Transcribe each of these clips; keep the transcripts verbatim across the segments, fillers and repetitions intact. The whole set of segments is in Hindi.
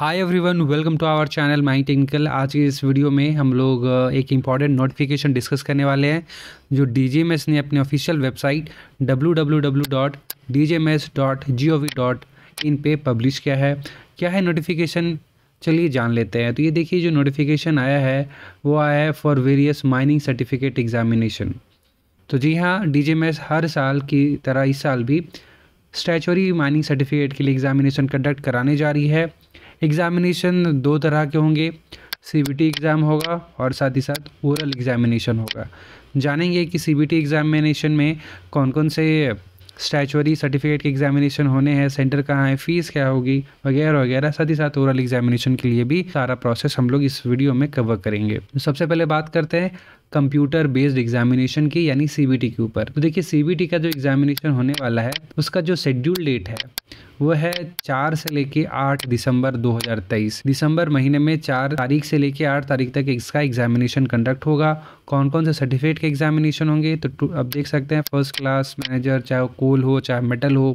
Hi everyone, welcome to our channel mining technical. आज के इस वीडियो में हम लोग एक इम्पॉर्टेंट नोटिफिकेशन डिस्कस करने वाले हैं जो डीजीएमएस ने अपने official website W W W dot D G M S dot G O V dot in पे पब्लिश किया है। क्या है नोटिफिकेशन, चलिए जान लेते हैं। तो ये देखिए, जो नोटिफिकेशन आया है वो आया है for various mining certificate examination. तो जी हाँ, डीजीएमएस हर साल की तरह इस साल भी स्टैच्यूटरी माइनिंग सर्टिफिकेट के लिए एग्जामिनेशन कंडक्ट कराने जा रही है। एग्ज़ामिनेशन दो तरह के होंगे, सीबीटी एग्ज़ाम होगा और साथ ही साथ ओरल एग्ज़ामिनेशन होगा। जानेंगे कि सीबीटी एग्ज़ामिनेशन में कौन कौन से स्टैच्यूटरी सर्टिफिकेट के एग्ज़ामिनेशन होने हैं, सेंटर कहाँ है, फ़ीस क्या होगी वगैरह वगैरह। साथ ही साथ ओरल एग्ज़ामिनेशन के लिए भी सारा प्रोसेस हम लोग इस वीडियो में कवर करेंगे। सबसे पहले बात करते हैं कंप्यूटर बेस्ड एग्जामिनेशन की, यानी सीबीटी के ऊपर। तो देखिए, सीबीटी का जो एग्जामिनेशन होने वाला है उसका जो शेड्यूल डेट है वो है चार से लेके आठ दिसंबर दो हज़ार तेईस। दिसंबर महीने में चार तारीख से लेके आठ तारीख तक इसका एग्जामिनेशन कंडक्ट होगा। कौन कौन से सर्टिफिकेट के एग्जामिनेशन होंगे तो अब देख सकते हैं, फर्स्ट क्लास मैनेजर चाहे कोल हो चाहे मेटल हो,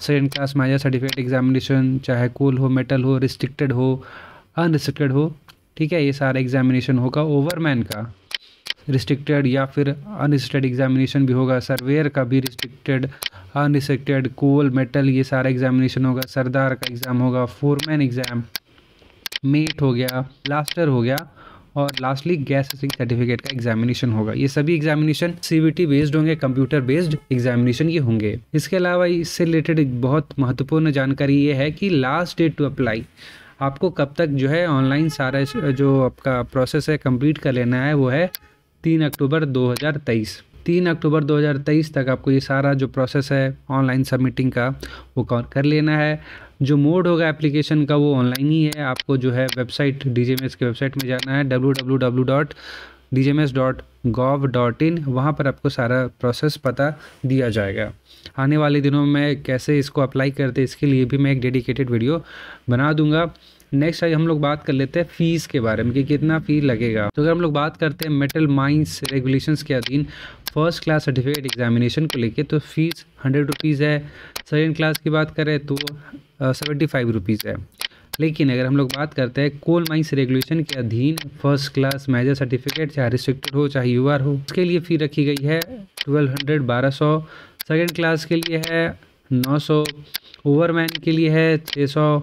second class manager certificate examination चाहे कोल हो मेटल हो, रिस्ट्रिक्टेड हो अनरिस्ट्रिक्टेड हो, ठीक है, ये सारा एग्जामिनेशन होगा। ओवरमैन का रिस्ट्रिक्टेड या फिर अनरिस्ट्रिक्टेड एग्जामिनेशन भी होगा। सर्वेयर का भी रिस्ट्रिक्टेड अनरिस्ट्रिक्टेड कोल मेटल ये सारा एग्जामिनेशन होगा। सरदार का एग्ज़ाम होगा। फोरमैन एग्ज़ाम, मेट हो गया, ब्लास्टर हो गया और लास्टली गैस सर्टिफिकेट का एग्जामिनेशन होगा। ये सभी एग्जामिनेशन सीबीटी बेस्ड होंगे, कंप्यूटर बेस्ड एग्जामिनेशन ये होंगे। इसके अलावा इससे रिलेटेड बहुत महत्वपूर्ण जानकारी ये है कि लास्ट डेट टू अप्लाई आपको कब तक जो है ऑनलाइन सारा जो आपका प्रोसेस है कम्प्लीट कर लेना है, वो है तीन अक्टूबर दो हज़ार तेईस। तीन अक्टूबर दो हज़ार तेईस तक आपको ये सारा जो प्रोसेस है ऑनलाइन सबमिटिंग का वो कर लेना है। जो मोड होगा एप्लीकेशन का वो ऑनलाइन ही है। आपको जो है वेबसाइट डीजीएमएस के वेबसाइट में जाना है, W W W dot D G M S dot gov dot in. वहाँ पर आपको सारा प्रोसेस पता दिया जाएगा। आने वाले दिनों में कैसे इसको अप्लाई करते इसके लिए भी मैं एक डेडिकेटेड वीडियो बना दूंगा। नेक्स्ट हम लोग बात कर लेते हैं फ़ीस के बारे में कि कितना फ़ी लगेगा। तो अगर हम लोग बात करते हैं मेटल माइंस रेगुलेशंस के अधीन फर्स्ट क्लास सर्टिफिकेट एग्जामिनेशन को लेके तो फ़ीस हंड्रेड रुपीज़ है। सेकेंड क्लास की बात करें तो सेवेंटी फाइव रुपीज़ है। लेकिन अगर हम लोग बात करते हैं कोल माइंस रेगुलेशन के अधीन फर्स्ट क्लास मेजर सर्टिफिकेट चाहे रिस्ट्रिक्टेड हो चाहे यू आर हो, उसके लिए फ़ी रखी गई है ट्वेल्व हंड्रेड, बारह सौ। सेकेंड क्लास के लिए है नौ सौ, ओवरमैन के लिए है छः सौ।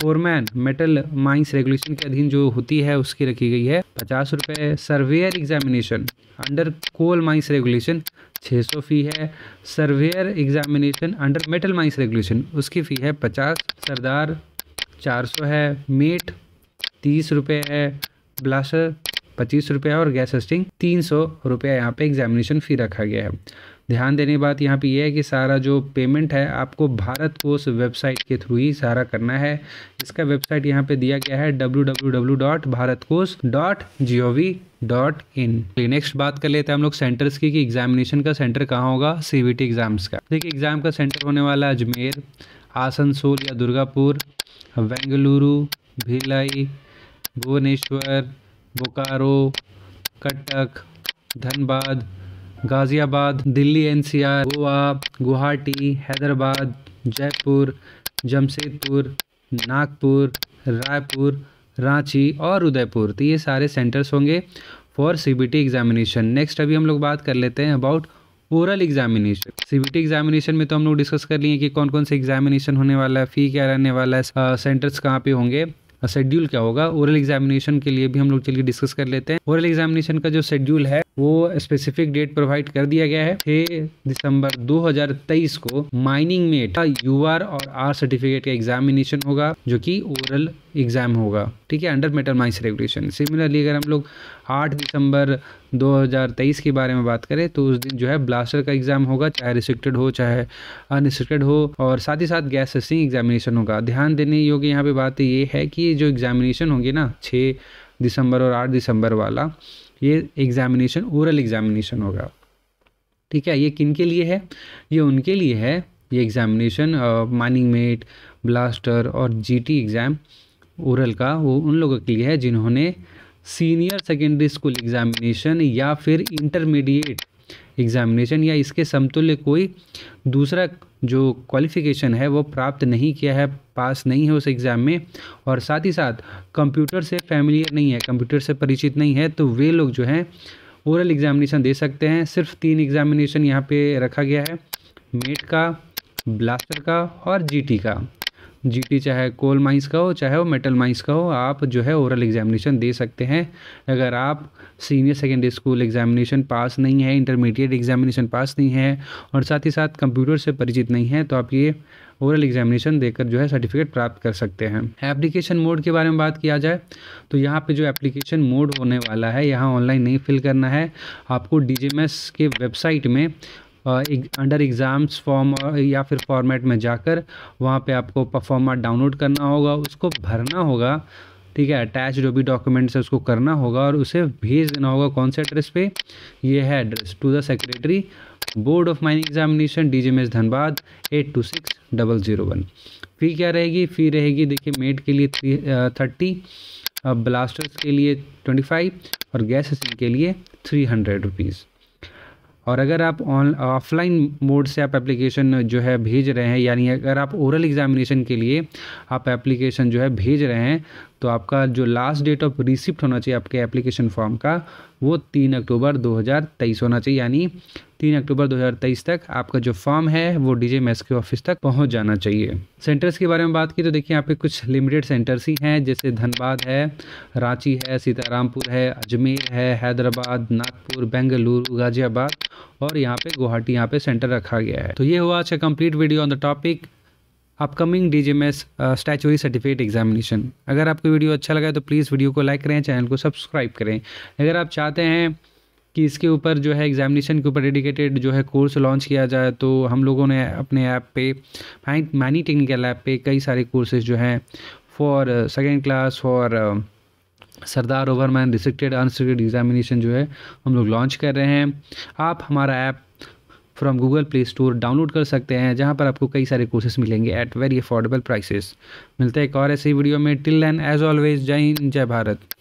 फोरमैन मेटल माइंस रेगुलेशन के अधीन जो होती है उसकी रखी गई है पचास रुपये। Surveyor examination under coal mines regulation छः सौ फी है। Surveyor examination under metal mines regulation उसकी फ़ी है पचास। सरदार चार सौ है। मेट तीस रुपये है। ब्लास्टर पच्चीस रुपये और गैस हस्टिंग तीन सौ रुपया यहाँ पर एग्जामिनेशन फ़ी रखा गया है। ध्यान देने की बात यहाँ पे यह है कि सारा जो पेमेंट है आपको भारतकोष वेबसाइट के थ्रू ही सारा करना है। इसका वेबसाइट यहाँ पे दिया गया है W W W dot Bharatkosh dot G O V dot in. Next बात कर लेते हैं हम लोग सेंटर्स की कि एग्जामिनेशन का सेंटर कहाँ होगा सीबीटी एग्ज़ाम्स का। देखिए, एग्ज़ाम का सेंटर होने वाला अजमेर, आसनसोल या Durgapur, Bengaluru, Bhilai, Bhubaneswar, Bokaro, Cuttack, Dhanbad, Ghaziabad, Delhi N C R, Goa, Guwahati, Hyderabad, Jaipur, Jamshedpur, Nagpur, Raipur, Ranchi और उदयपुर। तो ये सारे सेंटर्स होंगे फॉर सीबीटी एग्जामिनेशन। नेक्स्ट अभी हम लोग बात कर लेते हैं about oral examination. CBT examination में तो हम लोग डिस्कस कर लिए कि कौन कौन से एग्जामिनेशन होने वाला है, फ़ी क्या रहने वाला है, सेंटर्स कहाँ पे होंगे, शेड्यूल क्या होगा। ओरल एग्जामिनेशन के लिए भी हम लोग चलिए डिस्कस कर लेते हैं। ओरल एग्जामिनेशन का जो शेड्यूल है वो स्पेसिफिक डेट प्रोवाइड कर दिया गया है, छह दिसंबर दो हज़ार तेईस को माइनिंग मेट यूआर और आर सर्टिफिकेट का एग्जामिनेशन होगा जो कि ओरल एग्जाम होगा, ठीक है, under metal mines regulation. Similarly अगर हम लोग आठ दिसंबर दो हज़ार तेईस के बारे में बात करें तो उस दिन जो है ब्लास्टर का एग्जाम होगा, चाहे रिस्ट्रिक्टेड हो चाहे अनरिस्ट्रिक्टेड हो, और साथ ही साथ गैस टेस्टिंग एग्जामिनेशन होगा। ध्यान देने योग्य यहाँ पे बात ये है कि जो एग्जामिनेशन होंगे ना छह दिसंबर और आठ दिसंबर वाला, ये एग्जामिनेशन ओरल एग्जामिनेशन होगा, ठीक है। ये किन के लिए है, ये उनके लिए है ये एग्जामिनेशन माइनिंग मेट, ब्लास्टर और जीटी एग्ज़ाम ओरल का वो उन लोगों के लिए है जिन्होंने सीनियर सेकेंडरी स्कूल एग्जामिनेशन या फिर इंटरमीडिएट एग्जामिनेशन या इसके समतुल्य कोई दूसरा जो क्वालिफिकेशन है वो प्राप्त नहीं किया है, पास नहीं है उस एग्ज़ाम में, और साथ ही साथ कंप्यूटर से फैमिलियर नहीं है, कंप्यूटर से परिचित नहीं है, तो वे लोग जो हैं ओरल एग्जामिनेशन दे सकते हैं। सिर्फ तीन एग्जामिनेशन यहाँ पे रखा गया है, मेट का, ब्लास्टर का और जीटी का। जीटी चाहे कोल माइंस का हो चाहे वो मेटल माइंस का हो, आप जो है ओरल एग्जामिनेशन दे सकते हैं। अगर आप senior secondary school examination pass नहीं है, इंटरमीडिएट एग्जामिनेशन पास नहीं है और साथ ही साथ कंप्यूटर से परिचित नहीं है, तो आप ये ओरल एग्जामिनेशन देकर जो है सर्टिफिकेट प्राप्त कर सकते हैं। एप्लीकेशन मोड के बारे में बात किया जाए तो यहाँ पे जो एप्लीकेशन मोड होने वाला है, यहाँ ऑनलाइन नहीं फिल करना है आपको, डीजीएमएस के वेबसाइट में अंडर एग्ज़ाम्स फॉर्म या फिर फॉर्मेट में जाकर वहाँ पे आपको परफॉर्मेट डाउनलोड करना होगा, उसको भरना होगा, ठीक है, अटैच जो भी डॉक्यूमेंट्स है उसको करना होगा और उसे भेज देना होगा। कौन से एड्रेस पे? ये है address, to the secretary board of mining examination, DGMS Dhanbad, eight two six double zero one. Fee क्या रहेगी? फ़ी रहेगी देखिए, मेट के लिए थ्री थर्टी, ब्लास्टर्स के लिए ट्वेंटी फाइव और गैस सिल के लिए थ्री हंड्रेड रुपीज़। और अगर आप ऑन ऑफलाइन मोड से आप एप्लीकेशन जो है भेज रहे हैं, यानी अगर आप ओरल एग्जामिनेशन के लिए आप एप्लीकेशन जो है भेज रहे हैं, तो आपका जो लास्ट डेट ऑफ रिसिप्ट होना चाहिए आपके एप्लीकेशन फॉर्म का, वो तीन अक्टूबर दो हज़ार तेईस होना चाहिए, यानी तीन अक्टूबर दो हज़ार तेईस तक आपका जो फॉर्म है वो डीजीएमएस के ऑफिस तक पहुंच जाना चाहिए। सेंटर्स के बारे में बात की तो देखिए यहाँ पे कुछ लिमिटेड सेंटर्स ही हैं, जैसे धनबाद है, रांची है, सीतारामपुर है, अजमेर है, हैदराबाद, नागपुर, बेंगलुरु, गाजियाबाद और यहाँ पे गुवाहाटी, यहाँ पे सेंटर रखा गया है। तो ये हुआ आज का complete video on the topic upcoming DGMS statutory certificate examination. अगर आपको वीडियो अच्छा लगा तो प्लीज़ वीडियो को लाइक करें, चैनल को सब्सक्राइब करें। अगर आप चाहते हैं कि इसके ऊपर जो है एग्जामिनेशन के ऊपर डेडिकेटेड जो है कोर्स लॉन्च किया जाए, तो हम लोगों ने अपने ऐप पे, माइनिंग टेक्निकल ऐप पे कई सारे कोर्सेज जो हैं for second class, for Sardar, overman, restricted, unrestricted examination जो है हम लोग लॉन्च कर रहे हैं। आप हमारा app from Google Play Store download कर सकते हैं, जहां पर आपको कई सारे कोर्सेस मिलेंगे एट वेरी अफोर्डेबल प्राइसेस। मिलते हैं एक और ऐसे वीडियो में, टिल देन एज ऑलवेज जय हिंद, जय भारत।